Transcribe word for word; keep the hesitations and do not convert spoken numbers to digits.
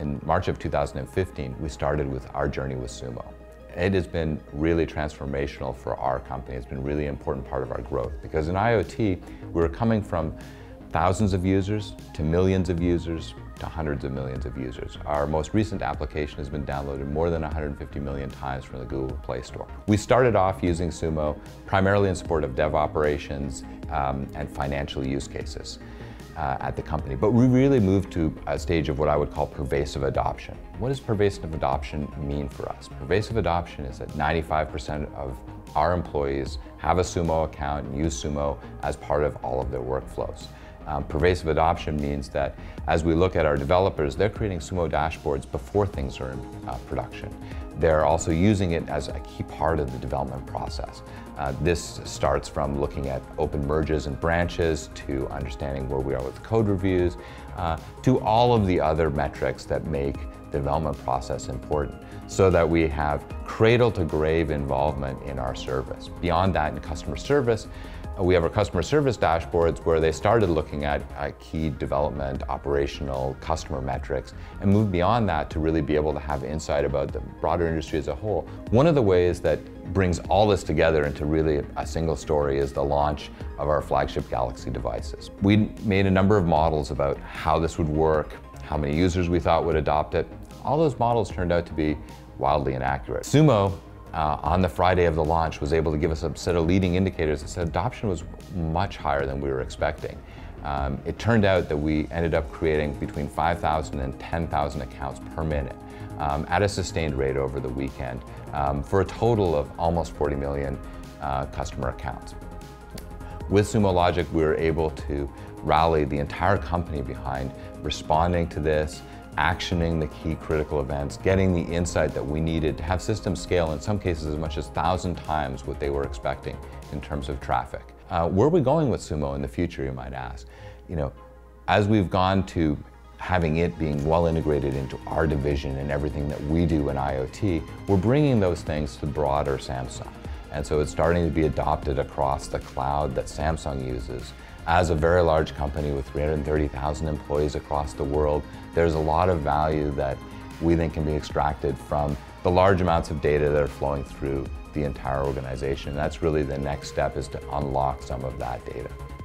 in March of two thousand fifteen, we started with our journey with Sumo. It has been really transformational for our company. It's been a really important part of our growth because in IoT, we were coming from thousands of users to millions of users to hundreds of millions of users. Our most recent application has been downloaded more than one hundred fifty million times from the Google Play Store. We started off using Sumo primarily in support of dev operations um, and financial use cases uh, at the company, but we really moved to a stage of what I would call pervasive adoption. What does pervasive adoption mean for us? Pervasive adoption is that ninety-five percent of our employees have a Sumo account and use Sumo as part of all of their workflows. Um, pervasive adoption means that as we look at our developers, they're creating Sumo dashboards before things are in uh, production. They're also using it as a key part of the development process. Uh, this starts from looking at open merges and branches to understanding where we are with code reviews uh, to all of the other metrics that make the development process important so that we have cradle-to-grave involvement in our service. Beyond that, in customer service, we have our customer service dashboards where they started looking at uh, key development, operational, customer metrics, and moved beyond that to really be able to have insight about the broader industry as a whole. One of the ways that brings all this together into really a single story is the launch of our flagship Galaxy devices. We made a number of models about how this would work, how many users we thought would adopt it. All those models turned out to be wildly inaccurate. Sumo, Uh, on the Friday of the launch, was able to give us a set of leading indicators that said adoption was much higher than we were expecting. Um, it turned out that we ended up creating between five thousand and ten thousand accounts per minute um, at a sustained rate over the weekend um, for a total of almost forty million uh, customer accounts. With Sumo Logic, we were able to rally the entire company behind responding to this, actioning the key critical events, getting the insight that we needed to have systems scale in some cases as much as one thousand times what they were expecting in terms of traffic. Uh, where are we going with Sumo in the future, you might ask? You know, as we've gone to having it being well integrated into our division and everything that we do in IoT, we're bringing those things to broader Samsung. And so it's starting to be adopted across the cloud that Samsung uses. As a very large company with three hundred thirty thousand employees across the world, there's a lot of value that we think can be extracted from the large amounts of data that are flowing through the entire organization. That's really the next step, is to unlock some of that data.